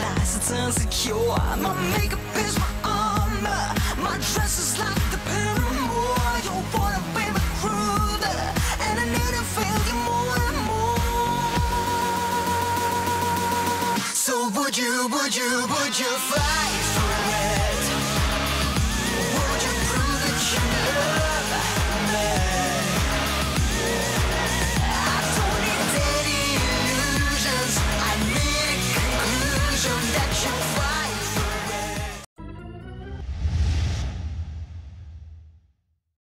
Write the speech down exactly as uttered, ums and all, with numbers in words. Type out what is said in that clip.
license insecure. My makeup is my armor. My dress is like the paramour. You wanna be my crew, and I need to feel you more and more. So would you, would you, would you fight for it?